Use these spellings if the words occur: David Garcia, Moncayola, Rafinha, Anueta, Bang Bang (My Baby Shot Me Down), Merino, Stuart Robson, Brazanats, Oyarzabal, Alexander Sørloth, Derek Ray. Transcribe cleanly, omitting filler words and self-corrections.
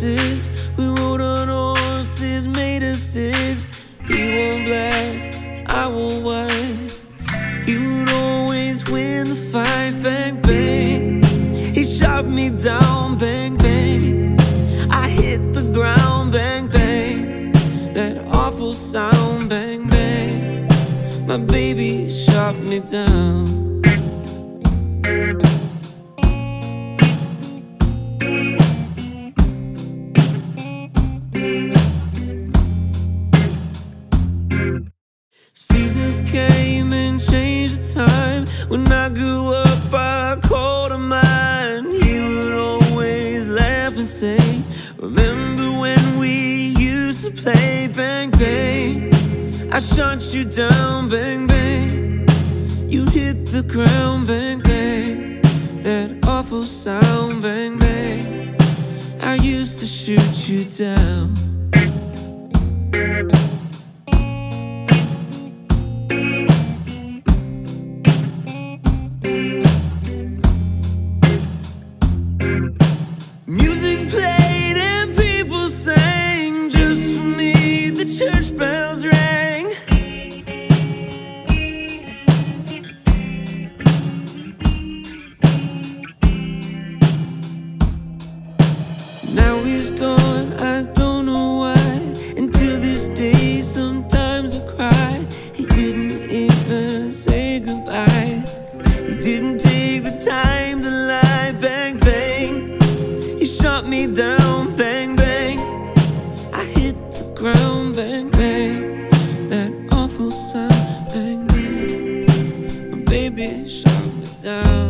classics. We rode on horses made of sticks. He wore black, I wore white. He would always win the fight. Bang, bang, he shot me down. Bang, bang, I hit the ground. Bang, bang, that awful sound. Bang, bang, my baby shot me down. Came and changed the time. When I grew up, I called him mine. He would always laugh and say, remember when we used to play? Bang, bang, I shot you down. Bang, bang, you hit the ground. Bang, bang, that awful sound. Bang, bang, I used to shoot you down. Music played and people sang. Just for me, the church bells rang. Now he's gone, I don't know why. And to this day, sometimes I cry. He didn't even say goodbye. He didn't take the time to lie. Bang, bang, shot me down. Bang, bang, I hit the ground. Bang, bang, that awful sound. Bang, bang, my baby shot me down.